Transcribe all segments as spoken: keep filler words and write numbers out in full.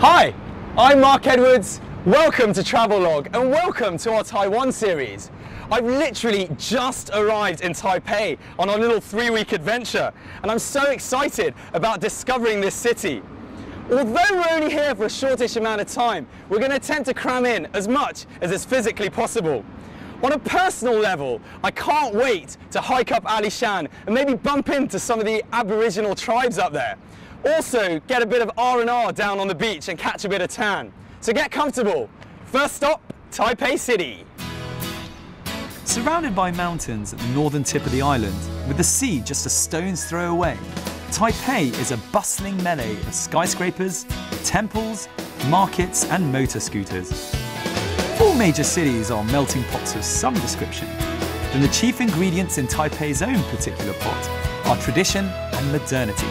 Hi, I'm Marc Edwards, welcome to Travelog and welcome to our Taiwan series. I've literally just arrived in Taipei on our little three-week adventure and I'm so excited about discovering this city. Although we're only here for a shortish amount of time, we're going to attempt to cram in as much as is physically possible. On a personal level, I can't wait to hike up Ali Shan and maybe bump into some of the Aboriginal tribes up there. Also, get a bit of R and R down on the beach and catch a bit of tan. So get comfortable. First stop, Taipei City. Surrounded by mountains at the northern tip of the island, with the sea just a stone's throw away, Taipei is a bustling melee of skyscrapers, temples, markets and motor scooters. All major cities are melting pots of some description, and the chief ingredients in Taipei's own particular pot are tradition and modernity.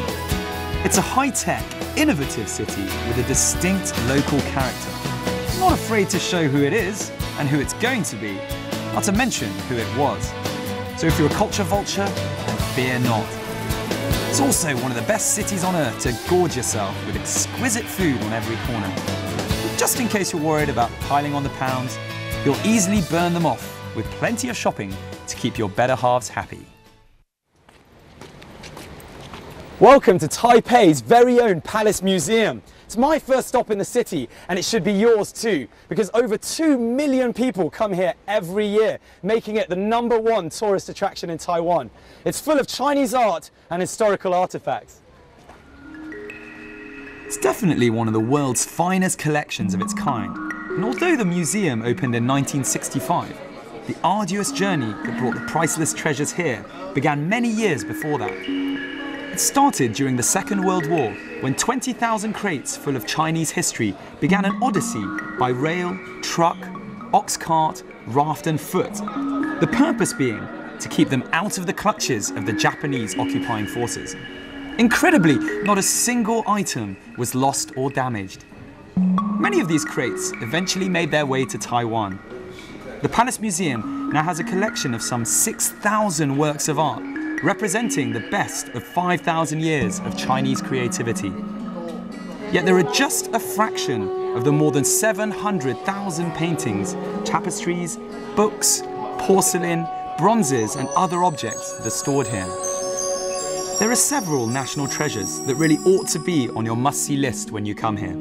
It's a high-tech, innovative city with a distinct local character, not afraid to show who it is and who it's going to be, not to mention who it was. So if you're a culture vulture, fear not. It's also one of the best cities on earth to gorge yourself with exquisite food on every corner. Just in case you're worried about piling on the pounds, you'll easily burn them off with plenty of shopping to keep your better halves happy. Welcome to Taipei's very own Palace Museum. It's my first stop in the city and it should be yours too, because over two million people come here every year, making it the number one tourist attraction in Taiwan. It's full of Chinese art and historical artifacts. It's definitely one of the world's finest collections of its kind. And although the museum opened in nineteen sixty-five, the arduous journey that brought the priceless treasures here began many years before that. It started during the Second World War when twenty thousand crates full of Chinese history began an odyssey by rail, truck, ox cart, raft and foot. The purpose being to keep them out of the clutches of the Japanese occupying forces. Incredibly, not a single item was lost or damaged. Many of these crates eventually made their way to Taiwan. The Palace Museum now has a collection of some six thousand works of art, representing the best of five thousand years of Chinese creativity. Yet there are just a fraction of the more than seven hundred thousand paintings, tapestries, books, porcelain, bronzes and other objects that are stored here. There are several national treasures that really ought to be on your must-see list when you come here.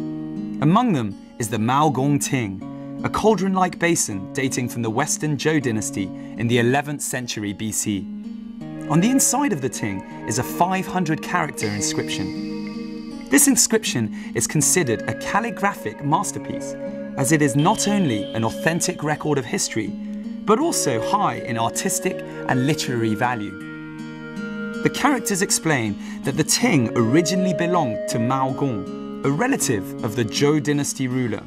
Among them is the Mao Gong Ding, a cauldron-like basin dating from the Western Zhou dynasty in the eleventh century B C. On the inside of the ting is a five hundred character inscription. This inscription is considered a calligraphic masterpiece, as it is not only an authentic record of history, but also high in artistic and literary value. The characters explain that the ting originally belonged to Mao Gong, a relative of the Zhou dynasty ruler.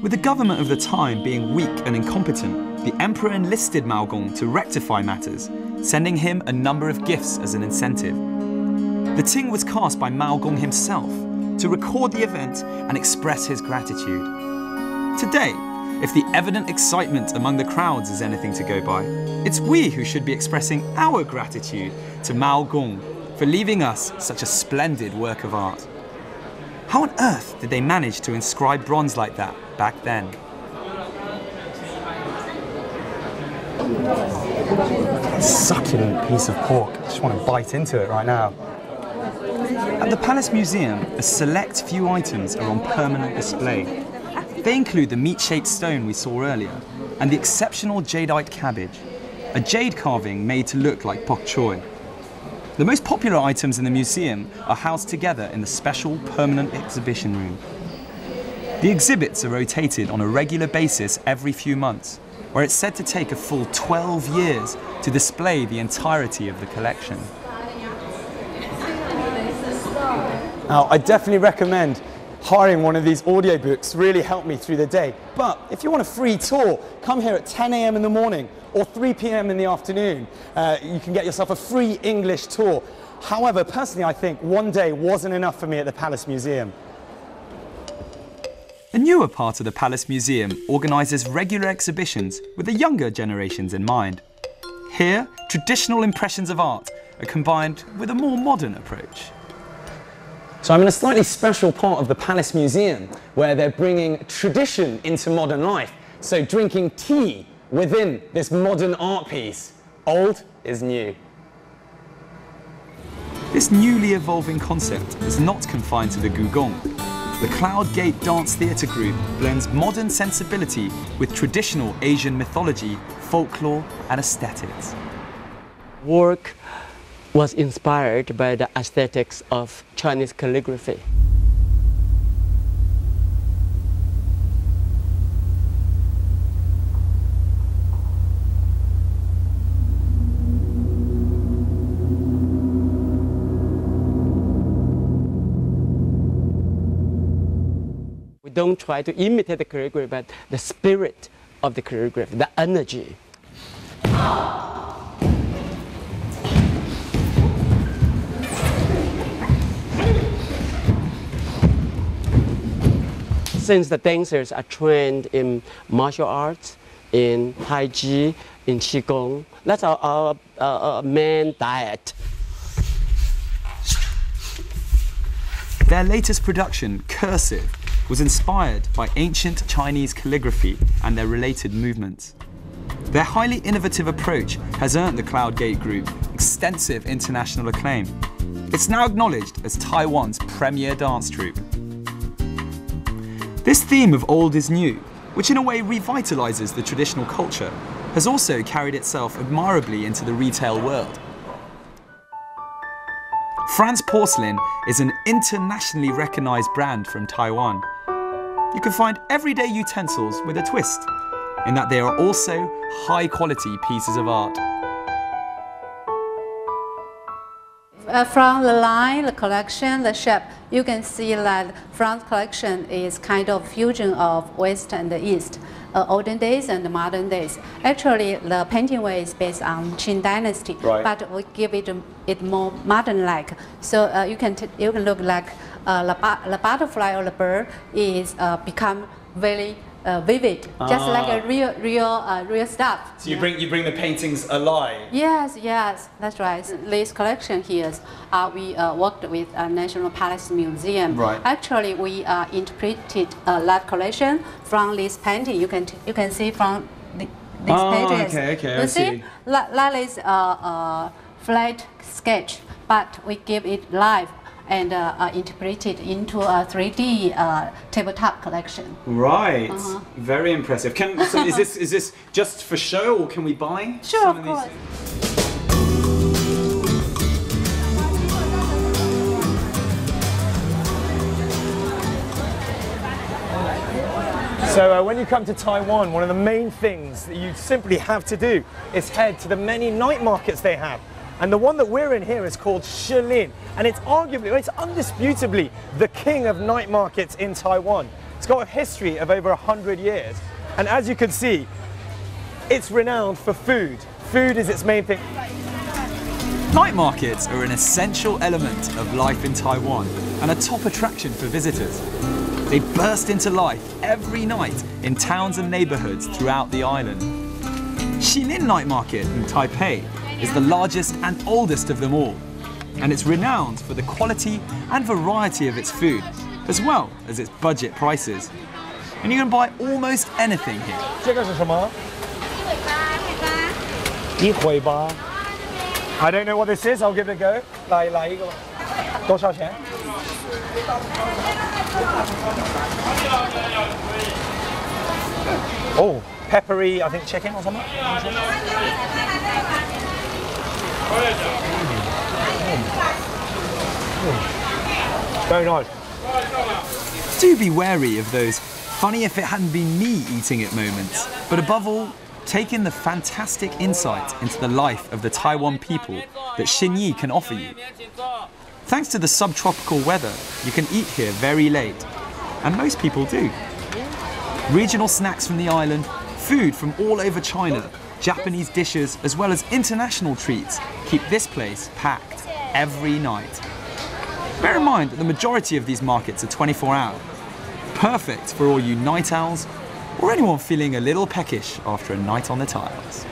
With the government of the time being weak and incompetent, the emperor enlisted Mao Gong to rectify matters, sending him a number of gifts as an incentive. The ting was cast by Mao Gong himself to record the event and express his gratitude. Today, if the evident excitement among the crowds is anything to go by, it's we who should be expressing our gratitude to Mao Gong for leaving us such a splendid work of art. How on earth did they manage to inscribe bronze like that back then? Succulent piece of pork. I just want to bite into it right now. At the Palace Museum, a select few items are on permanent display. They include the meat-shaped stone we saw earlier and the exceptional jadeite cabbage, a jade carving made to look like bok choy. The most popular items in the museum are housed together in the special permanent exhibition room. The exhibits are rotated on a regular basis every few months, where it's said to take a full twelve years to display the entirety of the collection. Now, I definitely recommend hiring one of these audiobooks, really helped me through the day. But if you want a free tour, come here at ten A M in the morning or three P M in the afternoon. Uh, you can get yourself a free English tour. However, personally, I think one day wasn't enough for me at the Palace Museum. A newer part of the Palace Museum organises regular exhibitions with the younger generations in mind. Here, traditional impressions of art are combined with a more modern approach. So I'm in a slightly special part of the Palace Museum where they're bringing tradition into modern life. So drinking tea within this modern art piece. Old is new. This newly evolving concept is not confined to the Gugong. The Cloud Gate Dance Theatre Group blends modern sensibility with traditional Asian mythology, folklore and aesthetics. Work was inspired by the aesthetics of Chinese calligraphy. We don't try to imitate the calligraphy, but the spirit of the calligraphy, the energy. Since the dancers are trained in martial arts, in Tai Chi, in Qigong, that's our, our, our main diet. Their latest production, Cursive, was inspired by ancient Chinese calligraphy and their related movements. Their highly innovative approach has earned the Cloud Gate Group extensive international acclaim. It's now acknowledged as Taiwan's premier dance troupe. This theme of old is new, which in a way revitalizes the traditional culture, has also carried itself admirably into the retail world. Franz Porcelain is an internationally recognized brand from Taiwan. You can find everyday utensils with a twist, in that they are also high-quality pieces of art. Uh, from the line, the collection, the shape, you can see that Franz collection is kind of fusion of West and the East, uh, olden days and the modern days. Actually, the painting way is based on Qin dynasty, right. But we give it it more modern-like. So uh, you can t you can look like uh, the, bu the butterfly or the bird is uh, become very. Uh, vivid, ah. Just like a real, real, uh, real stuff. So you yeah. bring you bring the paintings alive. Yes, yes, that's right. This collection here, uh, we uh, worked with uh, National Palace Museum. Right. Actually, we uh, interpreted uh, that collection from this painting. You can t you can see from the, these ah, pages. Okay, okay, you I see. see. That, that is a uh, uh, flat sketch, but we give it life. And uh, uh, interpreted into a three D uh, tabletop collection. Right, uh-huh. Very impressive. Can, so is this is this just for show, or can we buy? Sure, some of, of course. These? So uh, when you come to Taiwan, one of the main things that you simply have to do is head to the many night markets they have. And the one that we're in here is called Shilin, and it's arguably, it's undisputably the king of night markets in Taiwan. It's got a history of over one hundred years, and as you can see, it's renowned for food. Food is its main thing. Night markets are an essential element of life in Taiwan and a top attraction for visitors. They burst into life every night in towns and neighborhoods throughout the island. Shilin Night Market in Taipei is the largest and oldest of them all, and it's renowned for the quality and variety of its food, as well as its budget prices. And you can buy almost anything here. I don't know what this is, I'll give it a go. Oh, peppery, I think chicken or something. Mm. Mm. Very nice. Do be wary of those funny if it hadn't been me eating it moments, but above all, take in the fantastic insight into the life of the Taiwan people that Xinyi can offer you. Thanks to the subtropical weather, you can eat here very late, and most people do. Regional snacks from the island, food from all over China, Japanese dishes, as well as international treats, keep this place packed every night. Bear in mind that the majority of these markets are twenty-four hour, perfect for all you night owls or anyone feeling a little peckish after a night on the tiles.